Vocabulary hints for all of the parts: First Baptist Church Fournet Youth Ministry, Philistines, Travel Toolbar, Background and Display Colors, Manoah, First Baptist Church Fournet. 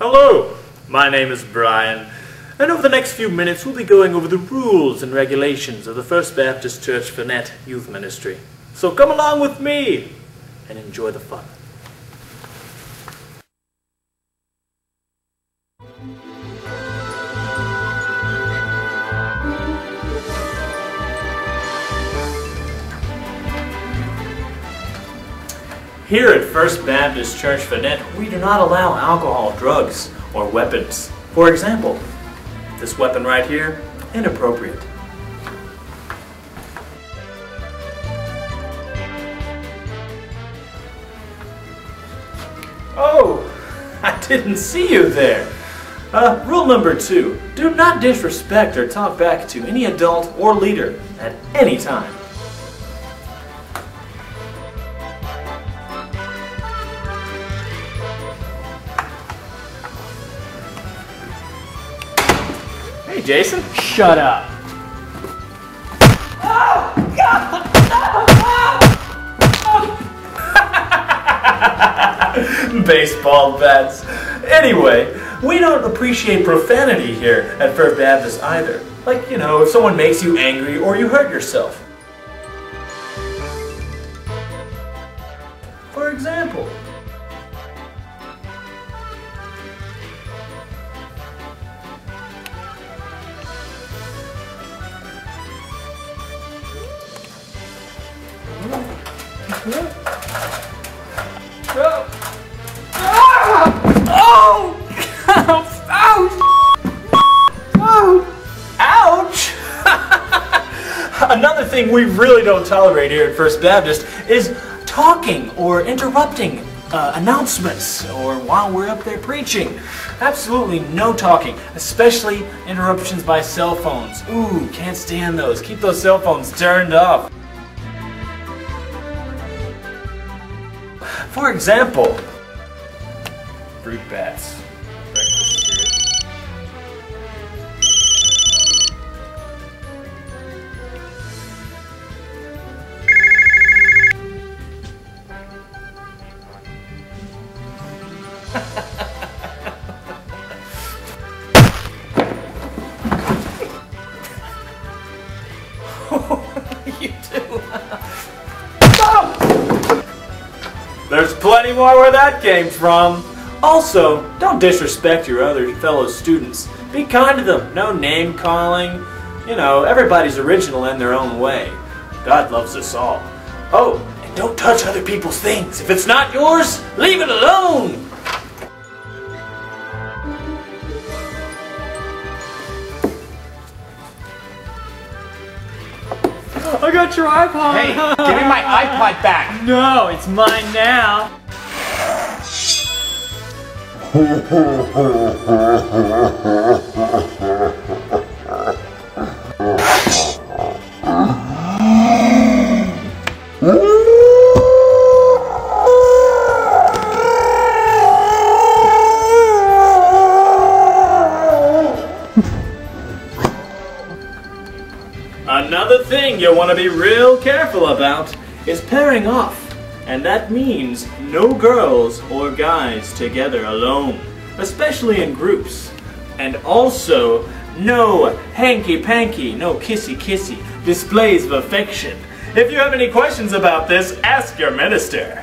Hello, my name is Brian, and over the next few minutes we'll be going over the rules and regulations of the First Baptist Church Fournet Youth Ministry. So come along with me and enjoy the fun. Here at First Baptist Church Fournet, we do not allow alcohol, drugs, or weapons. For example, this weapon right here, inappropriate. Oh, I didn't see you there. Rule number 2, do not disrespect or talk back to any adult or leader at any time. Hey, Jason. Shut up. Oh, God. Oh, oh. Baseball bats. Anyway, we don't appreciate profanity here at First Baptist either. Like, you know, if someone makes you angry or you hurt yourself. For example. Ouch! Another thing we really don't tolerate here at First Baptist is talking or interrupting announcements or while we're up there preaching. Absolutely no talking, especially interruptions by cell phones. Ooh, can't stand those. Keep those cell phones turned off. For example, fruit bats. You do. There's plenty more where that came from. Also, don't disrespect your other fellow students. Be kind to them. No name calling. You know, everybody's original in their own way. God loves us all. Oh, and don't touch other people's things. If it's not yours, leave it alone. I got your iPod! Hey, give me my iPod back! No, it's mine now! Another thing you'll want to be real careful about is pairing off, and that means no girls or guys together alone, especially in groups. And also, no hanky-panky, no kissy-kissy displays of affection. If you have any questions about this, ask your minister.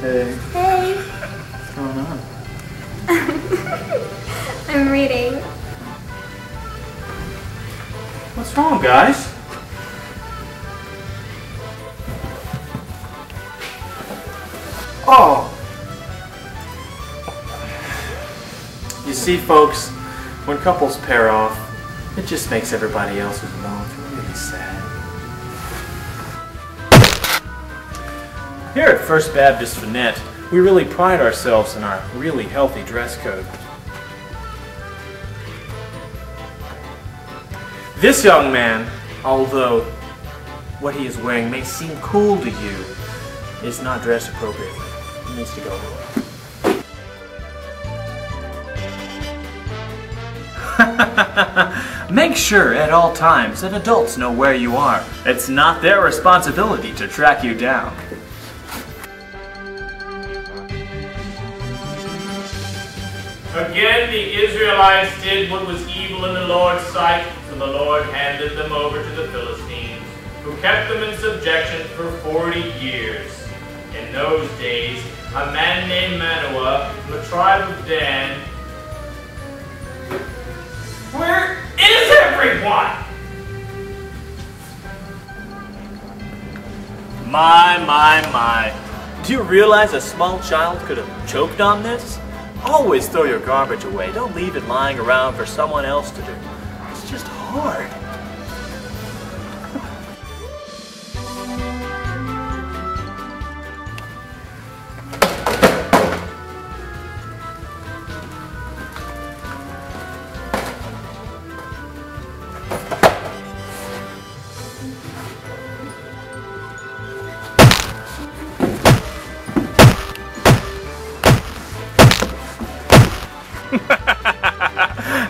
Hey. Hey. What's going on? I'm reading. What's wrong, guys? Oh! You see, folks, when couples pair off, it just makes everybody else who's alone feel really sad. Here at First Baptist Fournet, we really pride ourselves in our really healthy dress code. This young man, although what he is wearing may seem cool to you, is not dressed appropriately. He needs to go away. Make sure at all times that adults know where you are. It's not their responsibility to track you down. Again, the Israelites did what was evil in the Lord's sight, so the Lord handed them over to the Philistines, who kept them in subjection for 40 years. In those days, a man named Manoah, from the tribe of Dan. Where is everyone? My. Do you realize a small child could have choked on this? Always throw your garbage away. Don't leave it lying around for someone else to do. It's just hard.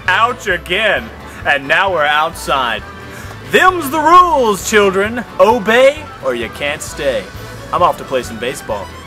Ouch again. And now we're outside. Them's the rules, children. Obey or you can't stay. I'm off to play some baseball.